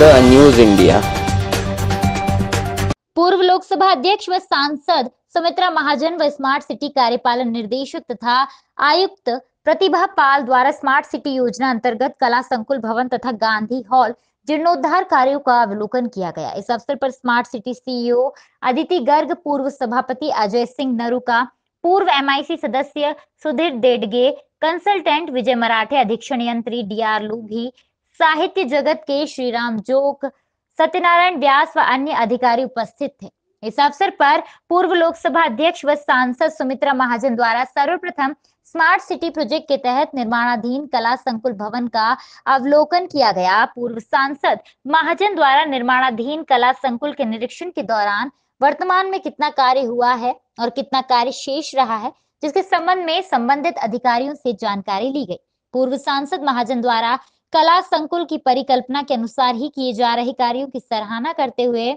The news India. पूर्व लोकसभा अध्यक्ष व सांसद सुमित्रा महाजन व स्मार्ट सिटी कार्यपालन निर्देशक तथा आयुक्त प्रतिभा पाल द्वारा स्मार्ट सिटी योजना अंतर्गत कला संकुल भवन तथा गांधी हॉल जीर्णोद्धार कार्यों का अवलोकन किया गया। इस अवसर पर smart city CEO Aditi Garg, पूर्व सभापति अजय सिंह नरुका, पूर्व एमआईसी सदस्य सुधीर देडगे, कंसल्टेंट विजय मराठे, अधीक्षण यंत्री डी आर भी, साहित्य जगत के श्रीराम जोक, सत्यनारायण व्यास व अन्य अधिकारी उपस्थित थे। इस अवसर पर पूर्व लोकसभा अध्यक्ष व सांसद सुमित्रा महाजन द्वारा सर्वप्रथम स्मार्ट सिटी प्रोजेक्ट के तहत निर्माणाधीन कला संकुल भवन का अवलोकन किया गया। पूर्व सांसद महाजन द्वारा निर्माणाधीन कला संकुल के निरीक्षण के दौरान वर्तमान में कितना कार्य हुआ है और कितना कार्य शेष रहा है, जिसके संबंध में संबंधित अधिकारियों से जानकारी ली गई। पूर्व सांसद महाजन द्वारा कला संकुल की परिकल्पना के अनुसार ही किए जा रहे कार्यों की सराहना करते हुए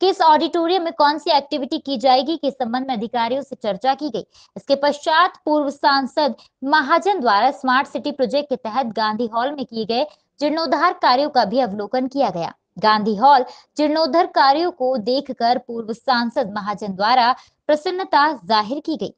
किस ऑडिटोरियम में कौन सी एक्टिविटी की जाएगी के संबंध में अधिकारियों से चर्चा की गई। इसके पश्चात पूर्व सांसद महाजन द्वारा स्मार्ट सिटी प्रोजेक्ट के तहत गांधी हॉल में किए गए जीर्णोद्धार कार्यों का भी अवलोकन किया गया। गांधी हॉल जीर्णोद्धार कार्यों को देखकर पूर्व सांसद महाजन द्वारा प्रसन्नता जाहिर की गई।